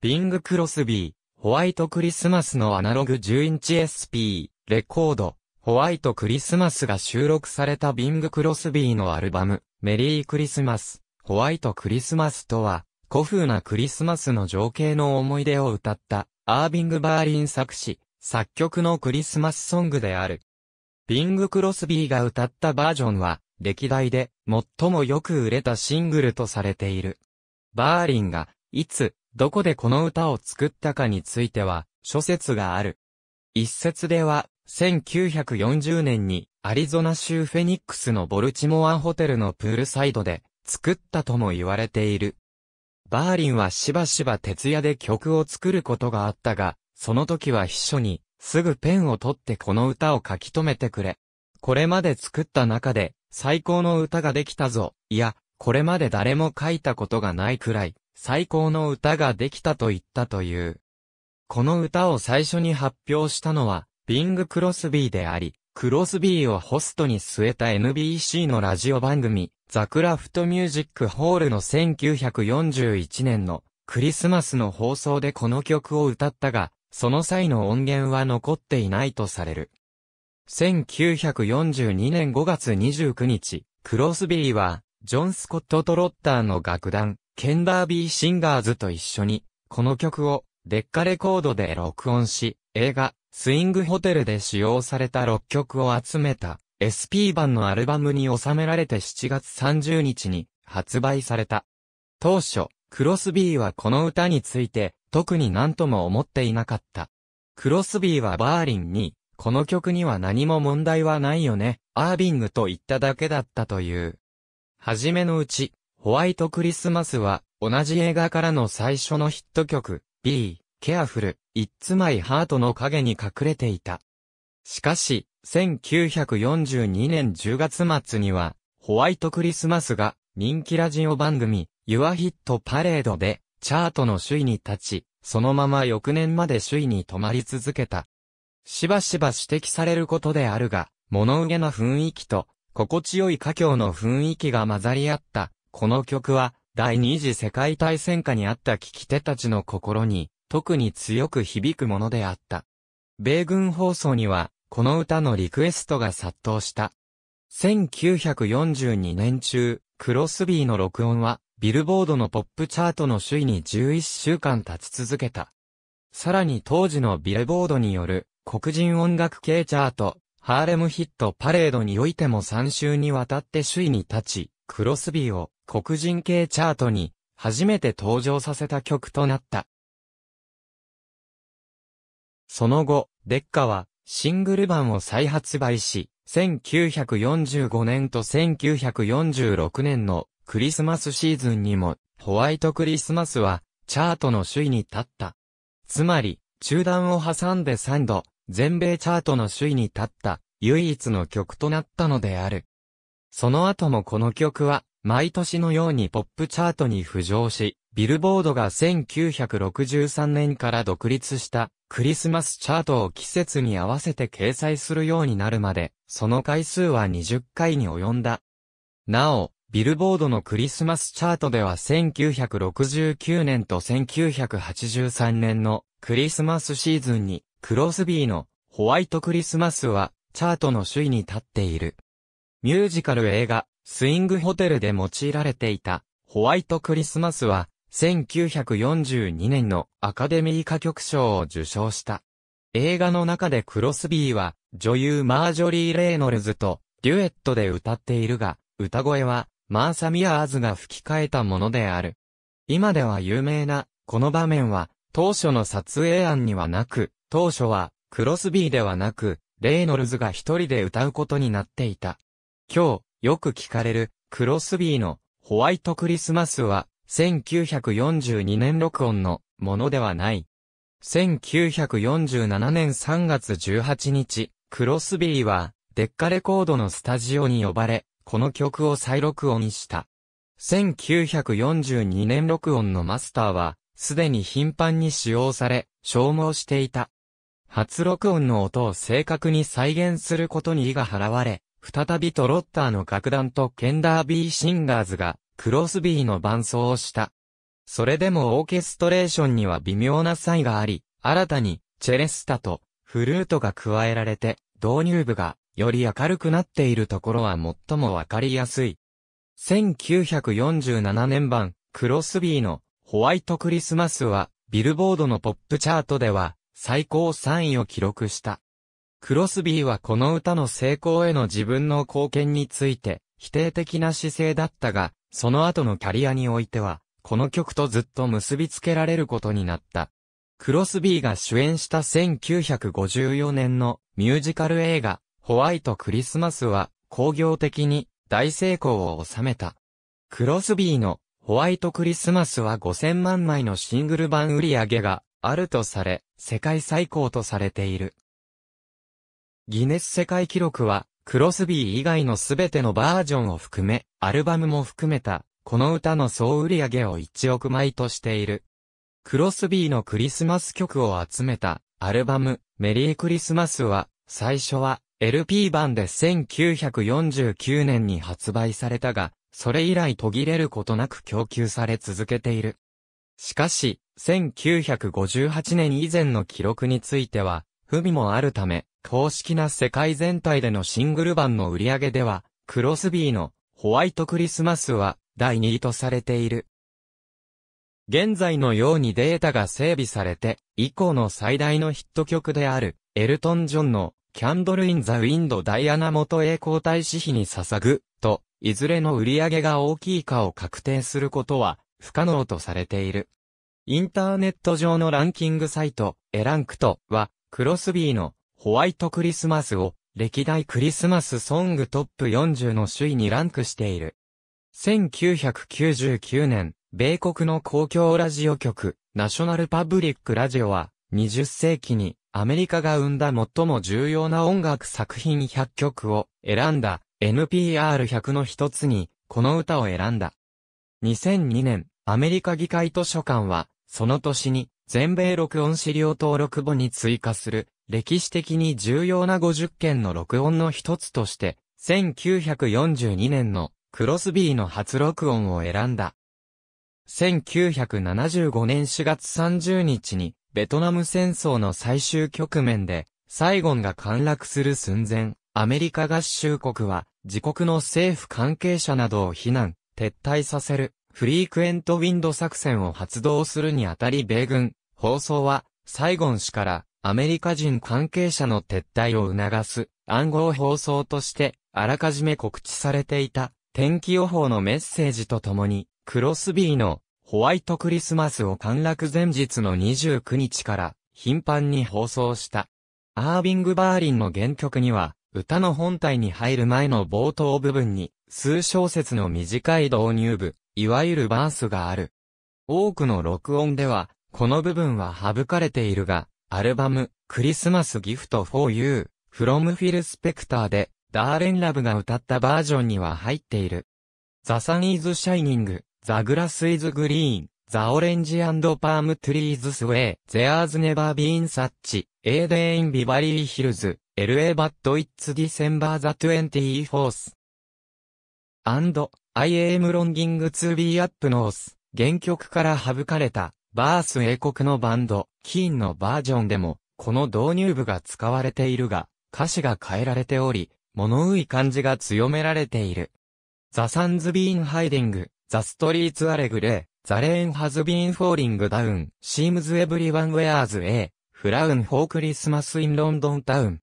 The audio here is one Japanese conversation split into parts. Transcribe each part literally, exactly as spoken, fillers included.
ビング・クロスビー、ホワイトクリスマスのアナログじゅうインチ エスピー、レコード、ホワイトクリスマスが収録されたビング・クロスビーのアルバム、メリークリスマス、ホワイトクリスマスとは、古風なクリスマスの情景の思い出を歌った、アービング・バーリン作詞、作曲のクリスマスソングである。ビング・クロスビーが歌ったバージョンは、歴代で最もよく売れたシングルとされている。バーリンが、いつ、どこでこの歌を作ったかについては、諸説がある。一説では、せんきゅうひゃくよんじゅうねんに、アリゾナ州フェニックスのボルチモアホテルのプールサイドで、作ったとも言われている。バーリンはしばしば徹夜で曲を作ることがあったが、その時は秘書に、すぐペンを取ってこの歌を書き留めてくれ。これまで作った中で、最高の歌ができたぞ。いや、これまで誰も書いたことがないくらい、最高の歌ができたと言ったという。この歌を最初に発表したのは、ビング・クロスビーであり、クロスビーをホストに据えた エヌビーシー のラジオ番組、ザ・クラフト・ミュージック・ホールのせんきゅうひゃくよんじゅういちねんのクリスマスの放送でこの曲を歌ったが、その際の音源は残っていないとされる。せんきゅうひゃくよんじゅうにねんごがつにじゅうくにち、クロスビーは、ジョン・スコット・トロッターの楽団、ケンダービー・シンガーズと一緒に、この曲を、デッカレコードで録音し、映画、スイング・ホテルで使用されたろっきょくを集めた、エスピーばんのアルバムに収められてしちがつさんじゅうにちに発売された。当初、クロスビーはこの歌について、特に何とも思っていなかった。クロスビーはバーリンに、この曲には何も問題はないよね、アービングと言っただけだったという。はじめのうち、ホワイトクリスマスは、同じ映画からの最初のヒット曲、Be Careful, It's My Heart の影に隠れていた。しかし、せんきゅうひゃくよんじゅうにねんじゅうがつまつには、ホワイトクリスマスが、人気ラジオ番組、Your Hit Parade で、チャートの首位に立ち、そのまま翌年まで首位に止まり続けた。しばしば指摘されることであるが、物憂げな雰囲気と、心地よい歌曲の雰囲気が混ざり合った、この曲は、第二次世界大戦下にあった聴き手たちの心に、特に強く響くものであった。米軍放送には、この歌のリクエストが殺到した。せんきゅうひゃくよんじゅうにねん中、クロスビーの録音は、ビルボードのポップチャートの首位にじゅういっしゅうかん立ち続けた。さらに当時のビルボードによる、黒人音楽系チャート、ハーレムヒットパレードにおいてもさんしゅうにわたって首位に立ち、クロスビーを黒人系チャートに初めて登場させた曲となった。その後、デッカはシングル版を再発売し、せんきゅうひゃくよんじゅうごねんとせんきゅうひゃくよんじゅうろくねんのクリスマスシーズンにも、ホワイトクリスマスはチャートの首位に立った。つまり、中断を挟んでさんど、全米チャートの首位に立った、唯一の曲となったのである。その後もこの曲は、毎年のようにポップチャートに浮上し、ビルボードがせんきゅうひゃくろくじゅうさんねんから独立した、クリスマスチャートを季節に合わせて掲載するようになるまで、その回数はにじゅっかいに及んだ。なお、ビルボードのクリスマスチャートではせんきゅうひゃくろくじゅうきゅうねんとせんきゅうひゃくはちじゅうさんねんのクリスマスシーズンに、クロスビーのホワイトクリスマスはチャートの首位に立っている。ミュージカル映画スイングホテルで用いられていたホワイトクリスマスはせんきゅうひゃくよんじゅうにねんのアカデミー歌曲賞を受賞した。映画の中でクロスビーは女優マージョリー・レイノルズとデュエットで歌っているが、歌声はマーサ・ミアーズが吹き替えたものである。今では有名なこの場面は当初の撮影案にはなく、当初は、クロスビーではなく、レイノルズが一人で歌うことになっていた。今日、よく聞かれる、クロスビーの、ホワイトクリスマスは、せんきゅうひゃくよんじゅうにねん録音の、ものではない。せんきゅうひゃくよんじゅうななねんさんがつじゅうはちにち、クロスビーは、デッカレコードのスタジオに呼ばれ、この曲を再録音した。せんきゅうひゃくよんじゅうにねん録音のマスターは、すでに頻繁に使用され、消耗していた。初録音の音を正確に再現することに意が払われ、再びトロッターの楽団とケンダービーシンガーズがクロスビーの伴奏をした。それでもオーケストレーションには微妙な差異があり、新たにチェレスタとフルートが加えられて、導入部がより明るくなっているところは最もわかりやすい。せんきゅうひゃくよんじゅうななねん版、クロスビーのホワイトクリスマスは、ビルボードのポップチャートでは、最高さんいを記録した。クロスビーはこの歌の成功への自分の貢献について、否定的な姿勢だったが、その後のキャリアにおいては、この曲とずっと結びつけられることになった。クロスビーが主演したせんきゅうひゃくごじゅうよねんのミュージカル映画、ホワイトクリスマスは、興行的に大成功を収めた。クロスビーのホワイトクリスマスはごせんまんまいのシングル版売り上げがあるとされ、世界最高とされている。ギネス世界記録は、クロスビー以外のすべてのバージョンを含め、アルバムも含めた、この歌の総売り上げをいちおくまいとしている。クロスビーのクリスマス曲を集めた、アルバム、メリークリスマスは、最初は、エルピー 版でせんきゅうひゃくよんじゅうきゅうねんに発売されたが、それ以来途切れることなく供給され続けている。しかし、せんきゅうひゃくごじゅうはちねん以前の記録については、不備もあるため、公式な世界全体でのシングル版の売り上げでは、クロスビーのホワイトクリスマスはだいにいとされている。現在のようにデータが整備されて、以降の最大のヒット曲である、エルトン・ジョンのキャンドル・イン・ザ・ウィンド・ダイアナ元栄光大使妃に捧ぐ、と、いずれの売り上げが大きいかを確定することは不可能とされている。インターネット上のランキングサイト、エランクトは、クロスビーのホワイトクリスマスを歴代クリスマスソングトップよんじゅうの首位にランクしている。せんきゅうひゃくきゅうじゅうきゅうねん、米国の公共ラジオ局、ナショナルパブリックラジオは、にじゅっせいきにアメリカが生んだ最も重要な音楽作品ひゃっきょくを選んだ エヌピーアールひゃく の一つに、この歌を選んだ。にせんにねん、アメリカ議会図書館は、その年に全米録音資料登録簿に追加する、歴史的に重要なごじゅっけんの録音の一つとして、せんきゅうひゃくよんじゅうにねんのクロスビーの初録音を選んだ。せんきゅうひゃくななじゅうごねんしがつさんじゅうにちに、ベトナム戦争の最終局面で、サイゴンが陥落する寸前、アメリカ合衆国は、自国の政府関係者などを非難、撤退させる、フリークエントウィンド作戦を発動するにあたり米軍、放送は、サイゴン市から、アメリカ人関係者の撤退を促す暗号放送としてあらかじめ告知されていた天気予報のメッセージとともにクロスビーのホワイトクリスマスを陥落前日のにじゅうくにちから頻繁に放送した。アービング・バーリンの原曲には歌の本体に入る前の冒頭部分に数小節の短い導入部、いわゆるバースがある。多くの録音ではこの部分は省かれているが、アルバム、クリスマスギフト for you, from Phil Spector で、ダーレン・ラブが歌ったバージョンには入っている。The sun is shining, the grass is green, the orange and palm trees sway, there's never been such, a day in Beverly Hills, エルエー but it's December the twenty-fourth. And, I am longing to be up north, 原曲から省かれた。バース英国のバンド、キーンのバージョンでも、この導入部が使われているが、歌詞が変えられており、物憂い感じが強められている。The sun's been hiding, the streets are grey, the rain has been falling down, seems everyone wears a frown for Christmas in London town.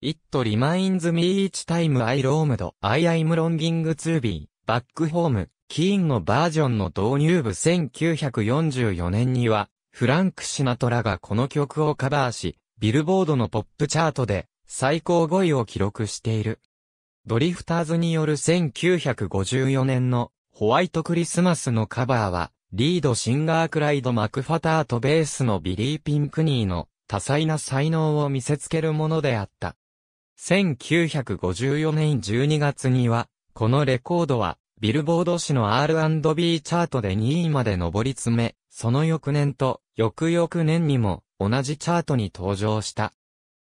It reminds me each time I roamed, I am longing to be back home.キーンのバージョンの導入部せんきゅうひゃくよんじゅうよねんには、フランク・シナトラがこの曲をカバーし、ビルボードのポップチャートで最高ごいを記録している。ドリフターズによるせんきゅうひゃくごじゅうよねんのホワイトクリスマスのカバーは、リードシンガークライド・マクファターとベースのビリー・ピンクニーの多彩な才能を見せつけるものであった。せんきゅうひゃくごじゅうよねんじゅうにがつには、このレコードは、ビルボード誌の アールアンドビー チャートでにいまで上り詰め、その翌年と翌々年にも同じチャートに登場した。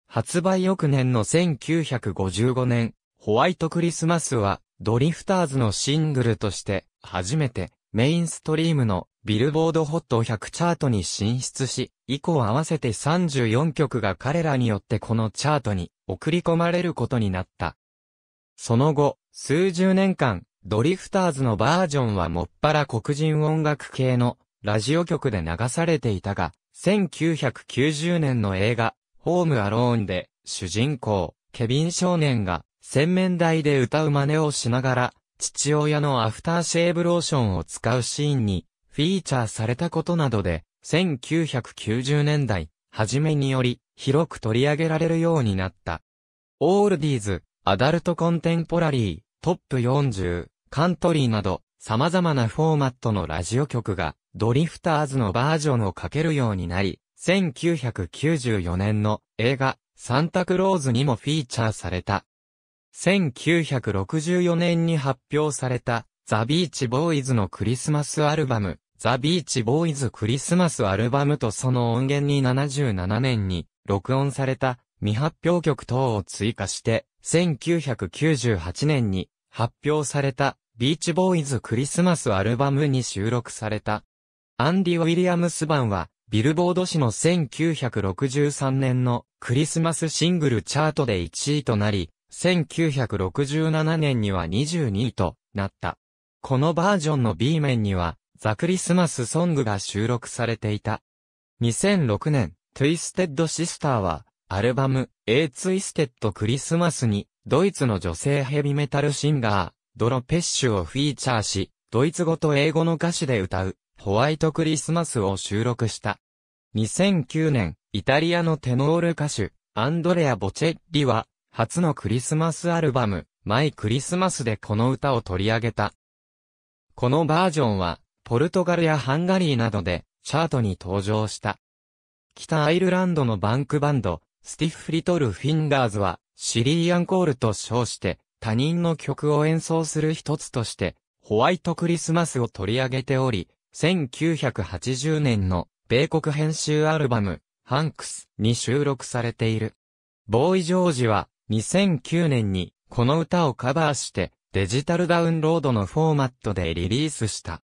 発売翌年のせんきゅうひゃくごじゅうごねん、ホワイトクリスマスはドリフターズのシングルとして初めてメインストリームのビルボードホットひゃくチャートに進出し、以降合わせてさんじゅうよんきょくが彼らによってこのチャートに送り込まれることになった。その後、数十年間、ドリフターズのバージョンはもっぱら黒人音楽系のラジオ局で流されていたが、せんきゅうひゃくきゅうじゅうねんの映画、ホームアローンで、主人公、ケビン少年が、洗面台で歌う真似をしながら、父親のアフターシェーブローションを使うシーンに、フィーチャーされたことなどで、せんきゅうひゃくきゅうじゅうねんだい、初めにより、広く取り上げられるようになった。オールディーズ、アダルトコンテンポラリー、トップよんじゅう、カントリーなど、様々なフォーマットのラジオ局が、ドリフターズのバージョンをかけるようになり、せんきゅうひゃくきゅうじゅうよねんの映画、サンタクローズにもフィーチャーされた。せんきゅうひゃくろくじゅうよねんに発表された、ザ・ビーチ・ボーイズのクリスマスアルバム、ザ・ビーチ・ボーイズ・クリスマスアルバムとその音源にななじゅうななねんに録音された未発表曲等を追加して、せんきゅうひゃくきゅうじゅうはちねんに発表されたビーチ・ボーイズ・クリスマスアルバムに収録された。アンディ・ウィリアムス版はビルボード誌のせんきゅうひゃくろくじゅうさんねんのクリスマスシングルチャートでいちいとなり、せんきゅうひゃくろくじゅうななねんにはにじゅうにいとなった。このバージョンの B 面にはザ・クリスマスソングが収録されていた。にせんろくねん、トゥイステッドシスターは、アルバム、A Twisted Christmasに、ドイツの女性ヘビメタルシンガー、ドロペッシュをフィーチャーし、ドイツ語と英語の歌詞で歌う、ホワイトクリスマスを収録した。にせんきゅうねん、イタリアのテノール歌手、アンドレア・ボチェッリは、初のクリスマスアルバム、マイ・クリスマスでこの歌を取り上げた。このバージョンは、ポルトガルやハンガリーなどでチャートに登場した。北アイルランドのバンクバンド、スティッフ・リトル・フィンガーズはシリーアンコールと称して他人の曲を演奏する一つとしてホワイトクリスマスを取り上げており、せんきゅうひゃくはちじゅうねんの米国編集アルバム、ハンクスに収録されている。ボーイ・ジョージはにせんきゅうねんにこの歌をカバーしてデジタルダウンロードのフォーマットでリリースした。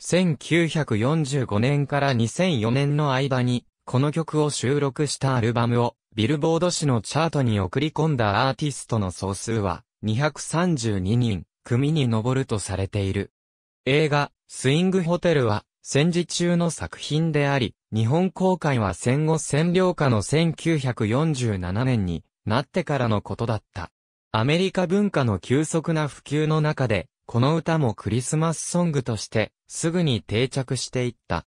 せんきゅうひゃくよんじゅうごねんからにせんよねんの間に、この曲を収録したアルバムを、ビルボード誌のチャートに送り込んだアーティストの総数は、にひゃくさんじゅうににん、組に上るとされている。映画、スイングホテルは、戦時中の作品であり、日本公開は戦後占領下のせんきゅうひゃくよんじゅうななねんになってからのことだった。アメリカ文化の急速な普及の中で、この歌もクリスマスソングとしてすぐに定着していった。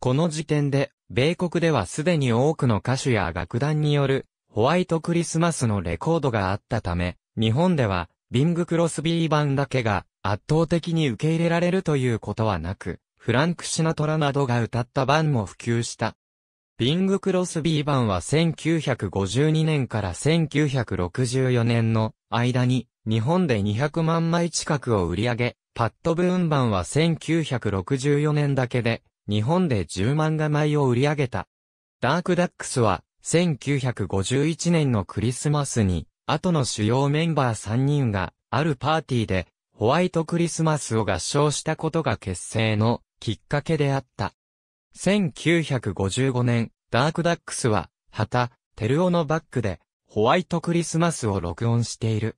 この時点で米国ではすでに多くの歌手や楽団によるホワイトクリスマスのレコードがあったため、日本ではビング・クロスビー版だけが圧倒的に受け入れられるということはなく、フランク・シナトラなどが歌った版も普及した。ビング・クロスビー版はせんきゅうひゃくごじゅうにねんからせんきゅうひゃくろくじゅうよねんの間に、日本でにひゃくまんまい近くを売り上げ、パット・ブーン版はせんきゅうひゃくろくじゅうよねんだけで、日本でじゅうまんがまいを売り上げた。ダークダックスは、せんきゅうひゃくごじゅういちねんのクリスマスに、後の主要メンバーさんにんが、あるパーティーで、ホワイトクリスマスを合唱したことが結成のきっかけであった。せんきゅうひゃくごじゅうごねん、ダークダックスは、畑照夫のバックで、ホワイトクリスマスを録音している。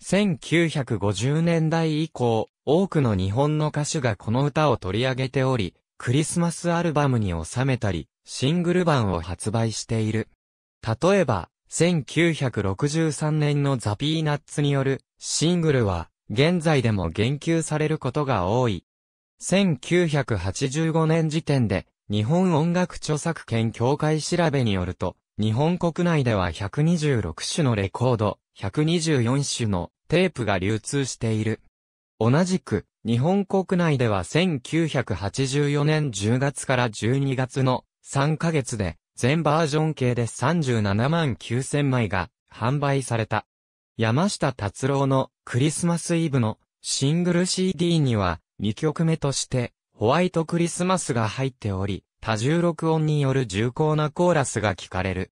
せんきゅうひゃくごじゅうねんだい以降、多くの日本の歌手がこの歌を取り上げており、クリスマスアルバムに収めたり、シングル版を発売している。例えば、せんきゅうひゃくろくじゅうさんねんのザ・ピーナッツによるシングルは、現在でも言及されることが多い。せんきゅうひゃくはちじゅうごねん時点で、日本音楽著作権協会調べによると、日本国内ではひゃくにじゅうろくしゅのレコード、ひゃくにじゅうよんしゅのテープが流通している。同じく、日本国内ではせんきゅうひゃくはちじゅうよねんじゅうがつからじゅうにがつのさんかげつで、全バージョン計でさんじゅうななまんきゅうせんまいが販売された。山下達郎のクリスマスイブのシングル シーディー にはにきょくめとしてホワイトクリスマスが入っており、多重録音による重厚なコーラスが聞かれる。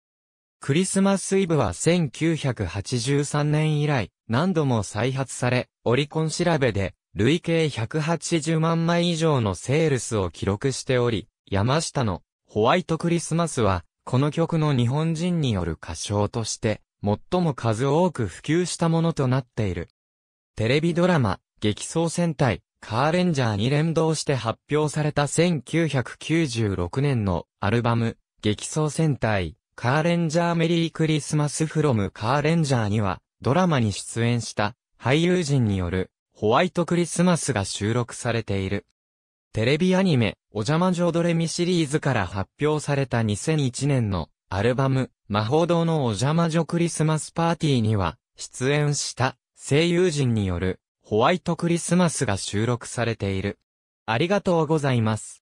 クリスマスイブはせんきゅうひゃくはちじゅうさんねん以来何度も再発され、オリコン調べで累計ひゃくはちじゅうまんまい以上のセールスを記録しており、山下のホワイトクリスマスは、この曲の日本人による歌唱として、最も数多く普及したものとなっている。テレビドラマ、激走戦隊、カーレンジャーに連動して発表されたせんきゅうひゃくきゅうじゅうろくねんのアルバム、激走戦隊、カーレンジャーメリークリスマスフロムカーレンジャーには、ドラマに出演した俳優陣によるホワイトクリスマスが収録されている。テレビアニメ、おじゃまじょドレミシリーズから発表されたにせんいちねんのアルバム、魔法堂のおじゃまじょクリスマスパーティーには、出演した声優陣によるホワイトクリスマスが収録されている。ありがとうございます。